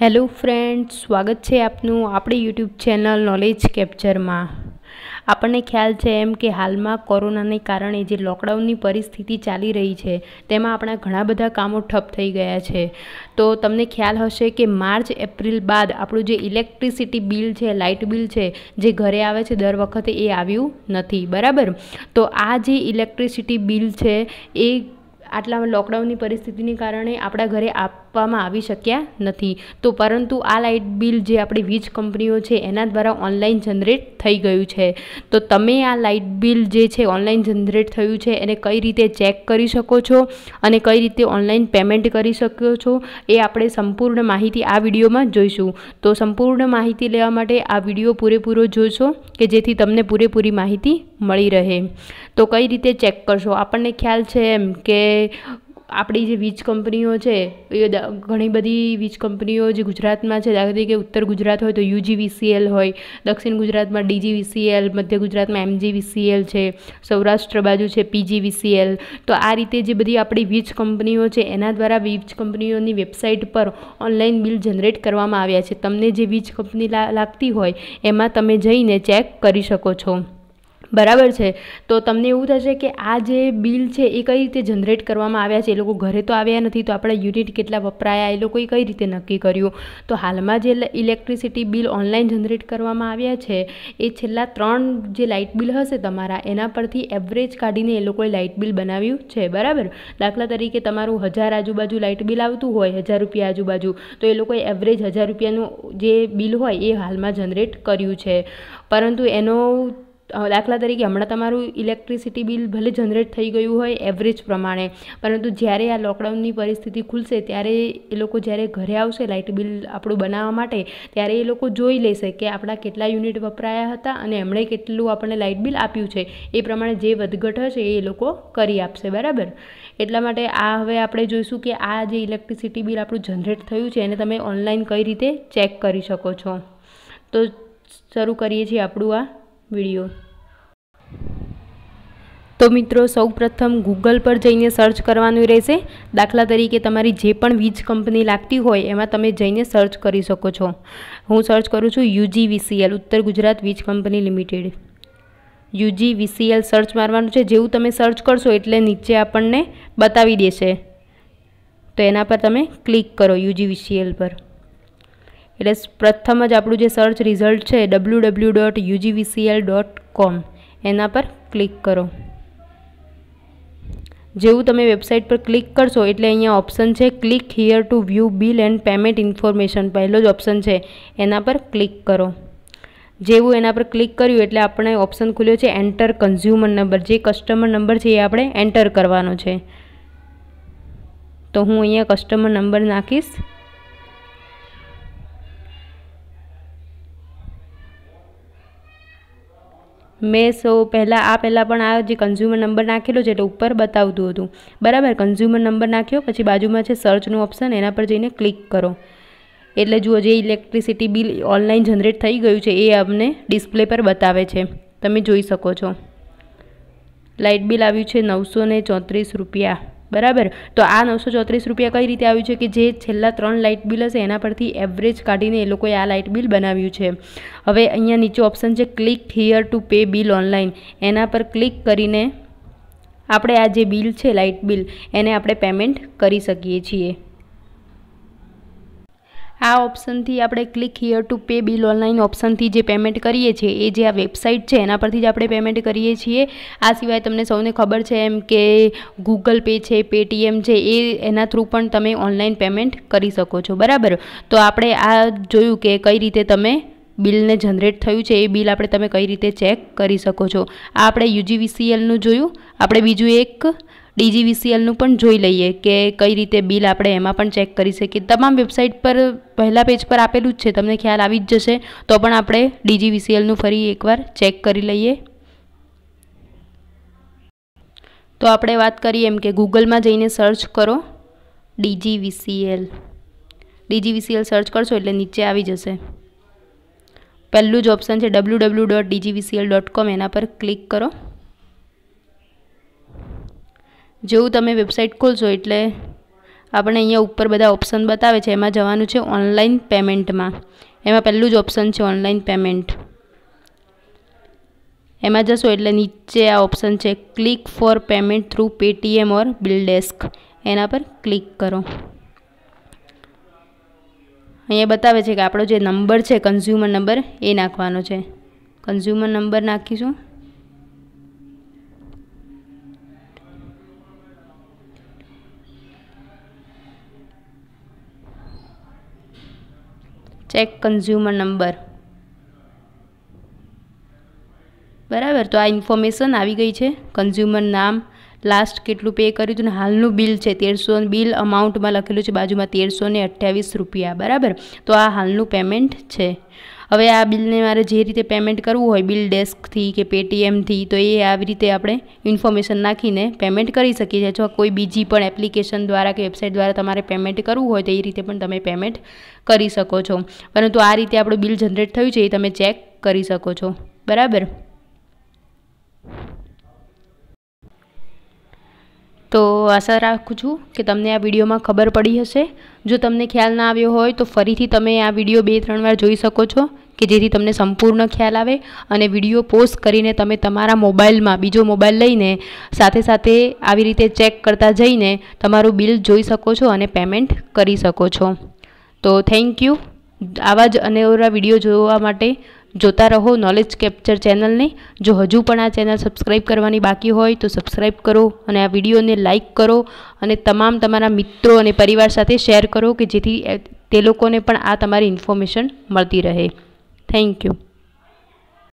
Hello friends, स्वागत है आपनु आपड़ी यूट्यूब चैनल नॉलेज कैप्चर में। आपने ख्याल है एम कि हाल में कोरोना ने कारण जो लॉकडाउन परिस्थिति चाली रही है तेम अपना घणा बधा कामों ठप थी गया है। तो तमने ख्याल हशे कि मार्च एप्रिल बाद आपणुं जे इलेक्ट्रिसिटी बिल है, लाइट बिल है जे घरे आवे छे दर वखते ए आव्युं नथी, बराबर। तो आ जे इलेक्ट्रिसिटी बिल है ए आटला लॉकडाउन परिस्थिति ने कारण आपड़ा घरे आपवामां आवी शक्या नथी। तो परंतु आ लाइट बिल जे आपणी वीज कंपनीओ छे एना द्वारा ऑनलाइन जनरेट थई गयुं छे। तो तमे आ लाइट बिल जे छे ऑनलाइन जनरेट थयुं छे एने कई रीते चेक करी शको छो अने कई रीते ऑनलाइन पेमेंट करी शको छो ए आपणे संपूर्ण माहिती आ विडियोमां जोईशुं। तो संपूर्ण माहिती लेवा माटे आ विडियो पूरेपूरो जोशो के जेथी तमने पूरेपूरी माहिती मळी रहे। तो कई रीते चेक करशो, आपणने ख्याल छे एम के आपड़ी जे वीज कंपनीओ छे ए घणी बधी वीज कंपनीओ जे गुजरात में छे, दाखला तरीके उत्तर गुजरात होय तो UGVCL होय, दक्षिण गुजरात में DGVCL, मध्य गुजरात में MGVCL छे, सौराष्ट्र बाजू छे PGVCL। तो आ रीते जे बधी आपड़ी वीज कंपनीओ छे एना द्वारा वीज कंपनीओनी वेबसाइट पर ऑनलाइन बिल जनरेट करवामां आव्या छे। तमने जे वीज कंपनी लागती होय एमां तमे जईने चेक करी शको छो, बराबर है। तो तमने एवुं थशे कि आ जे बिल है ए कई रीते जनरेट करवामां आव्या छे, ए लोको घरे तो आव्या नथी तो आपणे यूनिट केटला वपराया ए लोकोए कई रीते नक्की कर्युं। तो हालमां जे इलेक्ट्रिसिटी बिल ऑनलाइन जनरेट करवामां आव्या छे ए छेल्ला 3 जे लाइट बिल हशे तमारा एना परथी एवरेज काढीने ए लोकोए लाइट बिल बनाव्युं छे, बराबर। दाखला तरीके तमारुं 1000 आजुबाजू लाइट बिल आवतुं होय, 1000 रुपया आजुबाजू, तो ए लोकोए एवरेज 1000 रुपयानुं जे बिल होय ए हालमां जनरेट कर्युं छे। परंतु एनो दाखला तरीके हमणां तमारुं इलेक्ट्रिसिटी बिल भले जनरेट थई गयुं होय एवरेज प्रमाणे, परंतु ज्यारे आ लॉकडाउननी परिस्थिति खुलशे त्यारे ए लोको ज्यारे घरे आवशे लाइट बिल आपणुं बनाववा माटे त्यारे ए लोको जोई लेशे के आपणा केटला युनिट वपराया हता अने एमणे केटलुं आपणे लाइट बिल आप्युं छे, ए प्रमाणे जे વધઘટ હશે એ લોકો કરી આપશે, બરાબર। એટલા માટે આ હવે આપણે જોઈશું કે આ જે ઇલેક્ટ્રિસિટી બિલ આપણું જનરેટ થયું છે એને તમે ઓનલાઈન કઈ રીતે ચેક કરી શકો છો। તો શરૂ કરીએ છીએ આપણું આ वीडियो। तो मित्रों सौ प्रथम गूगल पर जाइने सर्च करवानुं रहेशे। दाखला तरीके तमारी जे पण वीज कंपनी लागती होय एमां तमे जाइने सर्च करी शको छो। हूँ सर्च करूँ छूँ UGVCL, Uttar Gujarat Vij company limited. UGVCL search मारवानुं छे। जेवुं तमे सर्च करशो एटले नीचे आपणने बतावी देशे, तो एना पर तमे क्लिक करो UGVCL पर। એટલે પ્રથમ જ આપણું જે સર્ચ રિઝલ્ટ છે www.ugvcl.com એના પર ક્લિક કરો। જેવું તમે વેબસાઇટ પર ક્લિક કરશો એટલે અહીંયા ઓપ્શન છે click here to view bill and payment information, પહેલો જ ઓપ્શન છે એના પર ક્લિક કરો। જેવું એના પર ક્લિક કર્યું એટલે આપણે ઓપ્શન ખુલ્યો છે એન્ટર કન્ઝ્યુમર નંબર, જે કસ્ટમર નંબર છે એ આપણે એન્ટર કરવાનો છે। તો હું અહીંયા કસ્ટમર નંબર નાખીશ। मैं सौ पहला पण आ जे कंज्यूमर नंबर नाखेलो छे एटले उपर बतावतुं हतुं, बराबर। कंज्यूमर नंबर नाख्यो पछी बाजुमां छे सर्चनुं ऑप्शन, एना पर जईने क्लिक करो एटले जुओ जे इलेक्ट्रिसिटी बिल ऑनलाइन जनरेट थई गयुं छे ए आपणे डिस्प्ले पर बतावे छे, तमे जोई शको छो। लाइट बिल आव्युं छे 934 रुपया, बराबर। तो आ 934 रुपया कई रीते आव्युं छे कि जे छेल्ला 3 लाइट बिल हशे एना परथी एवरेज काढीने ए लोकोए आ लाइट बिल बनाव्युं छे। हवे अहींया नीचे ऑप्शन छे click here to pay bill online, एना पर क्लिक करीने आपणे आ जे बिल छे लाइट बिल एने आपणे पेमेंट करी शकीए छीए। आ ऑप्शन थी आपणे click here to pay bill online option थी जे पेमेंट करीए छे ए जे आ वेबसाइट छे एना परथी ज आपणे पेमेंट करीए छीए। आ सिवाय तमने सौने खबर छे एम के गूगल पे छे, पेटीएम छे ए एना थ्रू पण तमे ऑनलाइन पेमेंट करी शको छो, बराबर। तो आपणे आ जोयुं के कई रीते तमे बिलने जनरेट थयुं छे ए बिल आपणे तमे कई रीते चेक करी शको छो। आ आपणे UGVCL नुं जोयुं। आपणे बीजुं एक DGVCL નું પણ જોઈ લઈએ કે કઈ રીતે બિલ આપણે એમાં પણ ચેક કરી શકીએ। તમામ વેબસાઇટ પર પહેલા પેજ પર આપેલું જ છે, તમને ખ્યાલ આવી જ જશે। તો પણ આપણે DGVCL નું ફરી એકવાર ચેક કરી લઈએ। તો આપણે વાત કરીએ એમ કે ગૂગલમાં જઈને સર્ચ કરો DGVCL સર્ચ કરશો એટલે નીચે આવી જશે। પહેલું જ ઓપ્શન છે www.dgvcl.com, એના પર ક્લિક કરો। જેવું તમે વેબસાઇટ ખોલશો એટલે આપણે અહીંયા ઉપર બધા ઓપ્શન બતાવે છે એમાં જવાનું છે ઓનલાઈન પેમેન્ટમાં। એમાં પહેલું જ ઓપ્શન છે ઓનલાઈન પેમેન્ટ, એમાં જશો એટલે નીચે આ ઓપ્શન છે click for payment through Paytm or BillDesk, એના પર ક્લિક કરો। અહીંયા બતાવે છે કે આપણો જે નંબર છે કન્ઝ્યુમર નંબર એ નાખવાનો છે, કન્ઝ્યુમર નંબર નાખીશું। चेक कंज्यूमर नंबर बराबर, तो आ इन्फॉर्मेशन आ गई है। कंज्यूमर नाम, लास्ट के पे करू तो हालू बिल है 1300, बिल अमाउंट में लखेलू है बाजू में 1328 रुपया बराबर, तो आ हालू पेमेंट है। हमें आ बिल ने मारे जे रीते पेमेंट करव हो बिल डेस्क थी के पेटीएम थी, तो ये आ रीते अपने इन्फॉर्मेशन नाखीने पेमेंट कर सकी। जो कोई बीजी पण एप्लिकेशन द्वारा के वेबसाइट द्वारा तमारे पेमेंट करव हो तो ये रीते पण तमे पेमेंट करी सको छो। परंतु आ रीते आपणो बिल जनरेट थयुं छे ए तमे चेक करी सको छो बराबर। तो आशा राखूँ छूँ कि तमने आ वीडियो में खबर पड़ी हशे। जो तमने ख्याल ना आव्यो होय तो फरीथी तमे आ वीडियो 2-3 वार जोई शको छो कि जेथी तमने संपूर्ण ख्याल आवे। अने वीडियो पोस्ट करीने तमे तमारा मोबाइल में बीजो मोबाइल लईने साथे साथे आवी रीते चेक करता जईने तमारुं बिल जोई शको छो अने पेमेंट करी शको छो। तो थैंक यू। आवा ज अनेरा विडियो जोवा माटे जोता रहो नॉलेज कैप्चर चैनल ने। जो हजू पण आ चैनल सब्सक्राइब करवानी बाकी होय तो सब्सक्राइब करो और आ वीडियो ने लाइक करो और तमाम तमारा मित्रों और परिवार साथे शेयर करो कि जेथी ते लोकोने पण आ तमारी इन्फॉर्मेशन मळती रहे। Thank you.